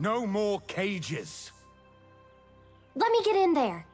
No more cages! Let me get in there.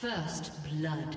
First blood.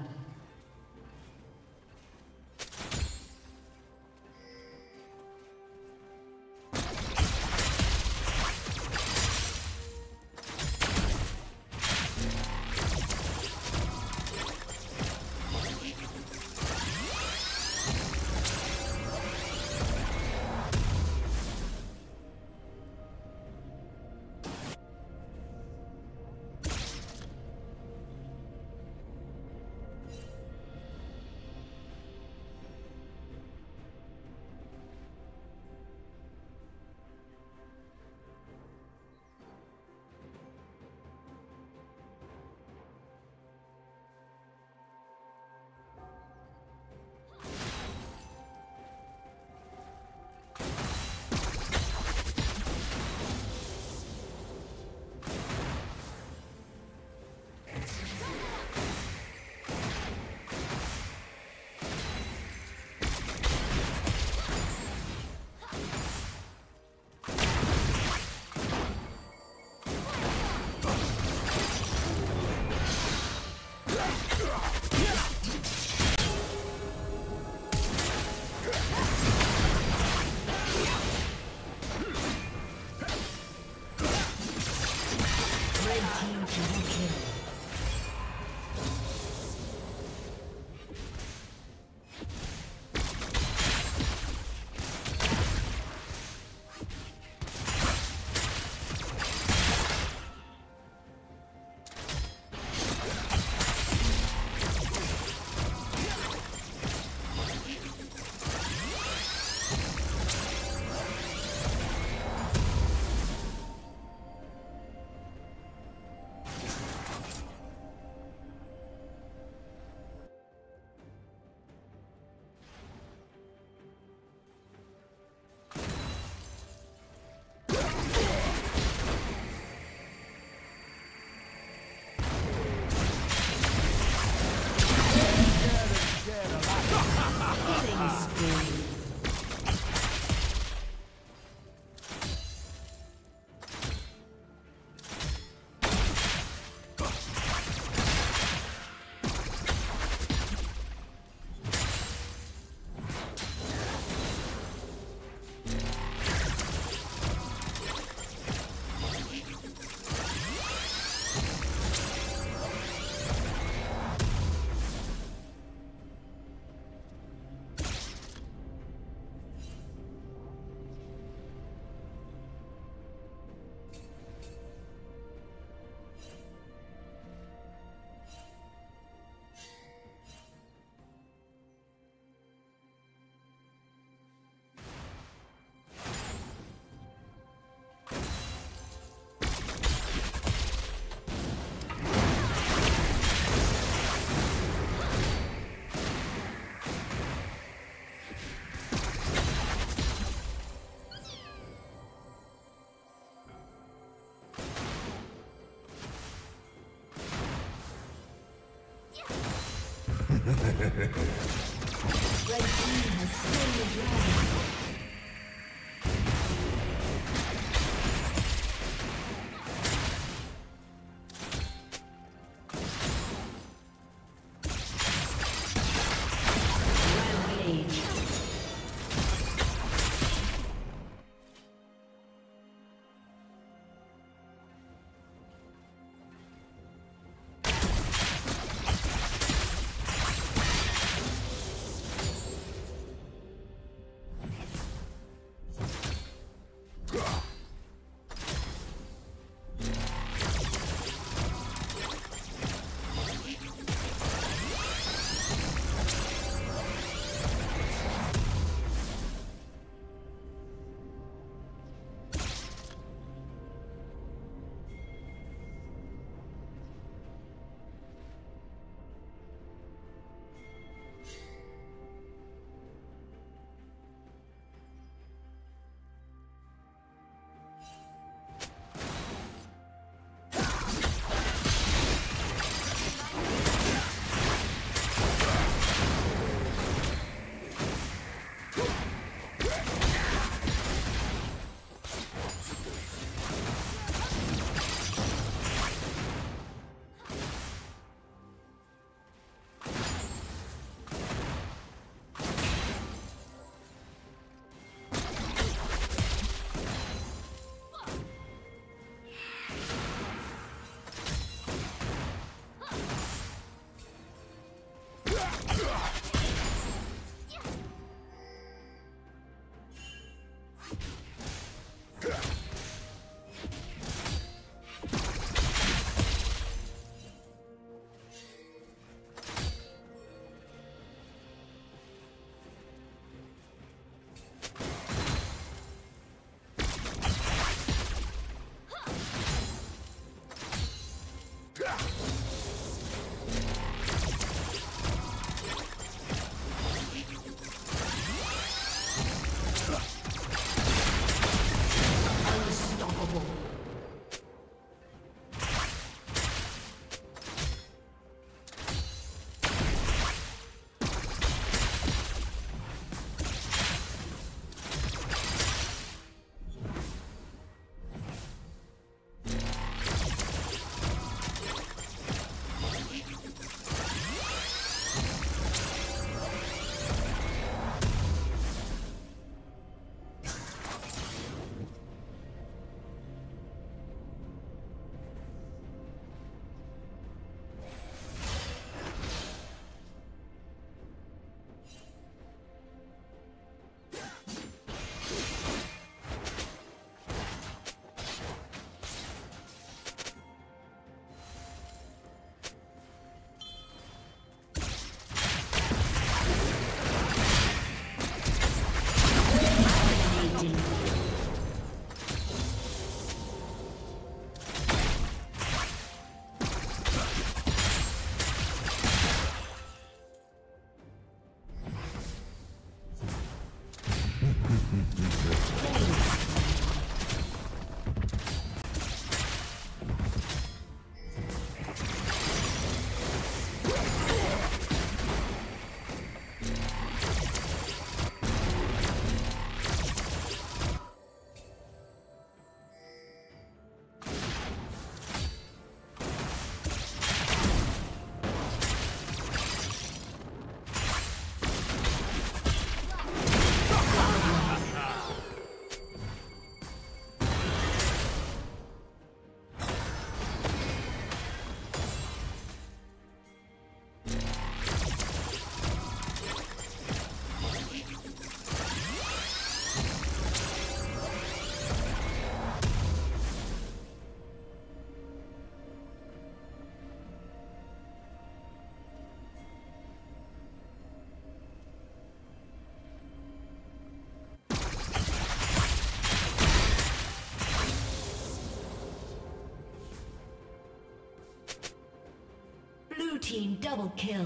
Team double kill.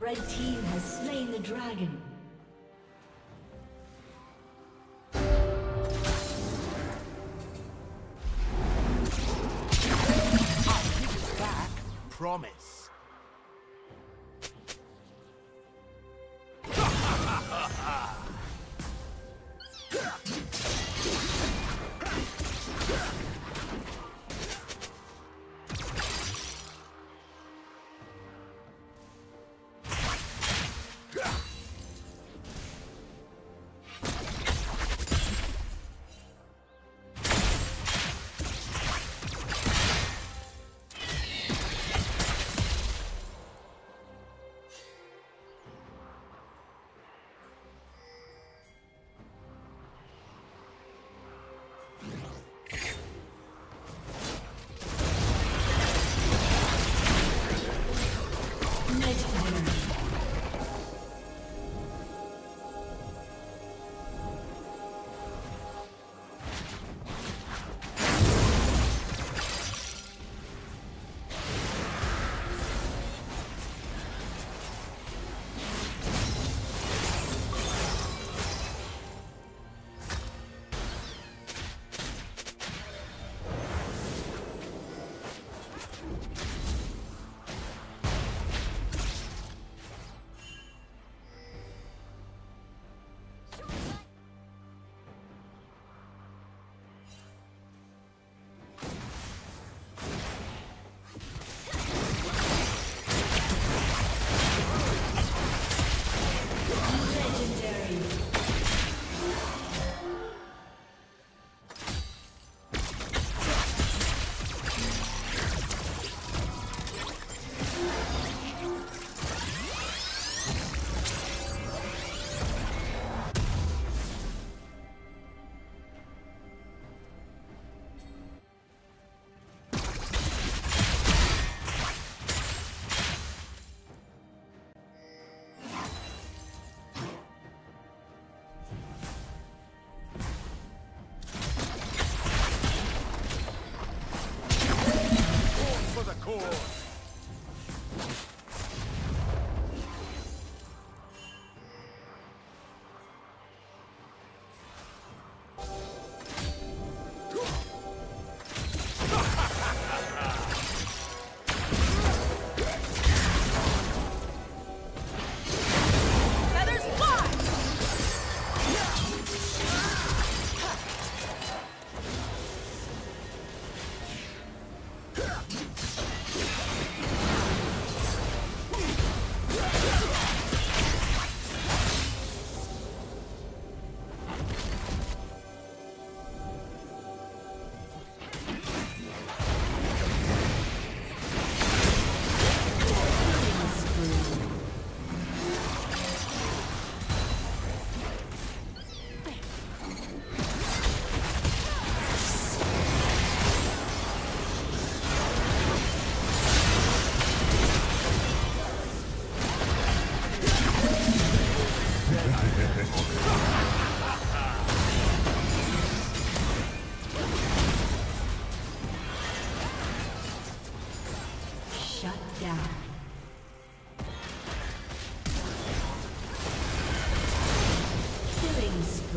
Red team has slain the dragon. I'll give it back, promise.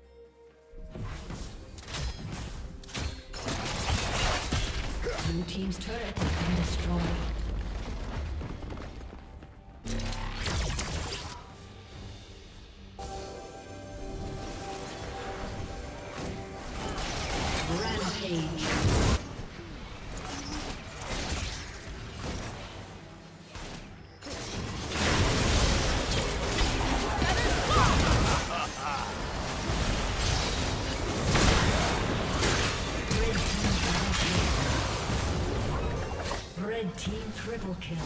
Blue team's turret has been destroyed. Triple kill.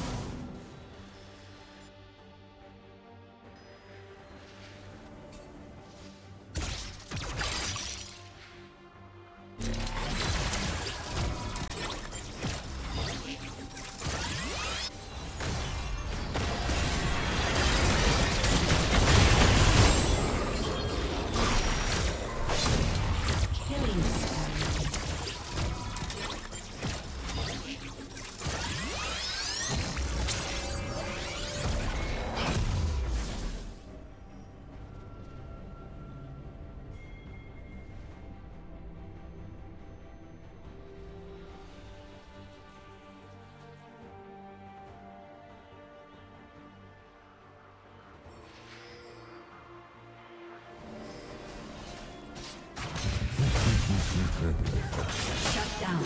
Shut down.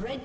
Red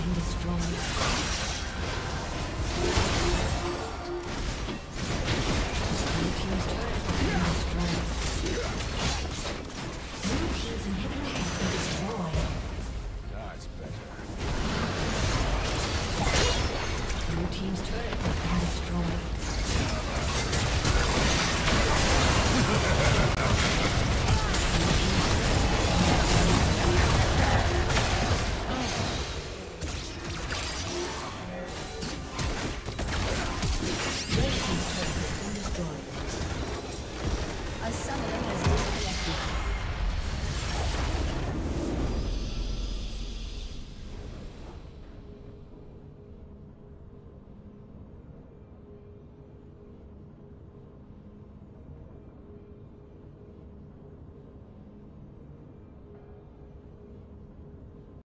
Been destroyed.